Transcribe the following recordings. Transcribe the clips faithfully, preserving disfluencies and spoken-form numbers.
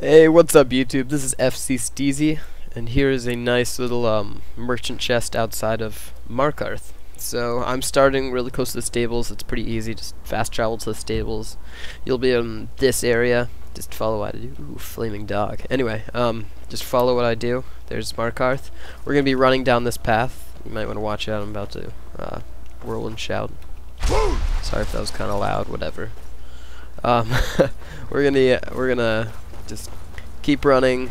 Hey, what's up YouTube? This is F C Steezy, and here is a nice little um, merchant chest outside of Markarth. So I'm starting really close to the stables. It's pretty easy, just fast travel to the stables. You'll be in this area. Just follow what I do. Ooh, flaming dog. Anyway, um, just follow what I do. There's Markarth. We're going to be running down this path. You might want to watch out. I'm about to uh, whirl and shout. Sorry if that was kind of loud, whatever. Um, we're going to... We're going to... Just keep running.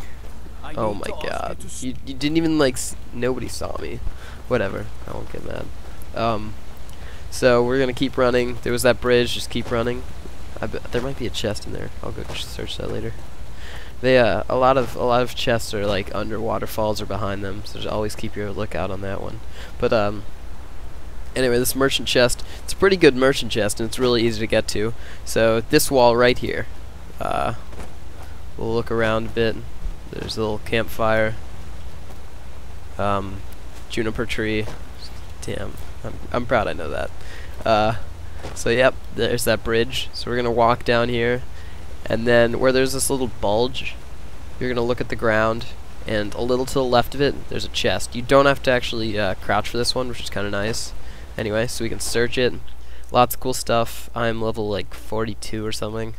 Oh my god. You, you didn't even like... S nobody saw me. Whatever. I won't get mad. Um, so we're going to keep running. There was that bridge. Just keep running. I bet there might be a chest in there. I'll go search that later. They, uh, a lot of a lot of chests are like under waterfalls or behind them. So just always keep your lookout on that one. But um, anyway, this merchant chest. It's a pretty good merchant chest, and it's really easy to get to. So this wall right here. Uh... We'll look around a bit. There's a little campfire, um, juniper tree. Damn, I'm, I'm proud I know that. Uh, so yep, there's that bridge. So we're gonna walk down here, and then where there's this little bulge, you're gonna look at the ground, and a little to the left of it, there's a chest. You don't have to actually uh, crouch for this one, which is kind of nice. Anyway, so we can search it. Lots of cool stuff. I'm level like forty-two or something.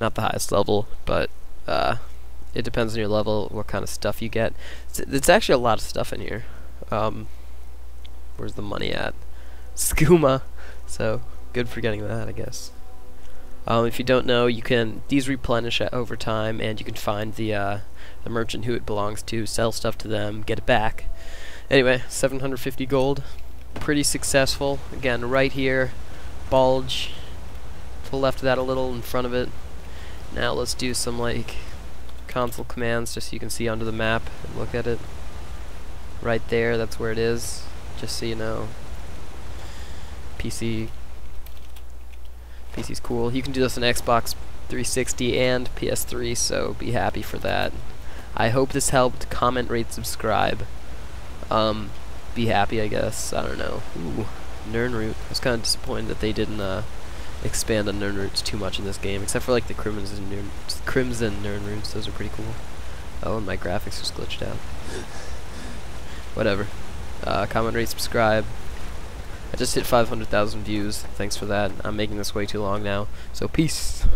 Not the highest level, but. Uh, it depends on your level, what kind of stuff you get. It's, it's actually a lot of stuff in here. Um, where's the money at? Skooma. So good for getting that, I guess. Um, if you don't know, you can these replenish over time, and you can find the uh, the merchant who it belongs to, sell stuff to them, get it back. Anyway, seven hundred fifty gold, pretty successful. Again, right here, bulge. To the left of that, a little in front of it. Now let's do some like console commands just so you can see under the map and look at it. Right there, that's where it is. Just so you know. P C. P C's cool. You can do this on Xbox three sixty and P S three, so be happy for that. I hope this helped. Comment, rate, subscribe. Um, be happy, I guess. I don't know. Ooh, Nernroot. I was kind of disappointed that they didn't uh, expand on Nernroots too much in this game, except for like the Crimson Nernroots. Crimson Nernroots, those are pretty cool. Oh, and my graphics just glitched out. Whatever. Uh, comment, rate, subscribe. I just hit five hundred thousand views. Thanks for that. I'm making this way too long now, so peace!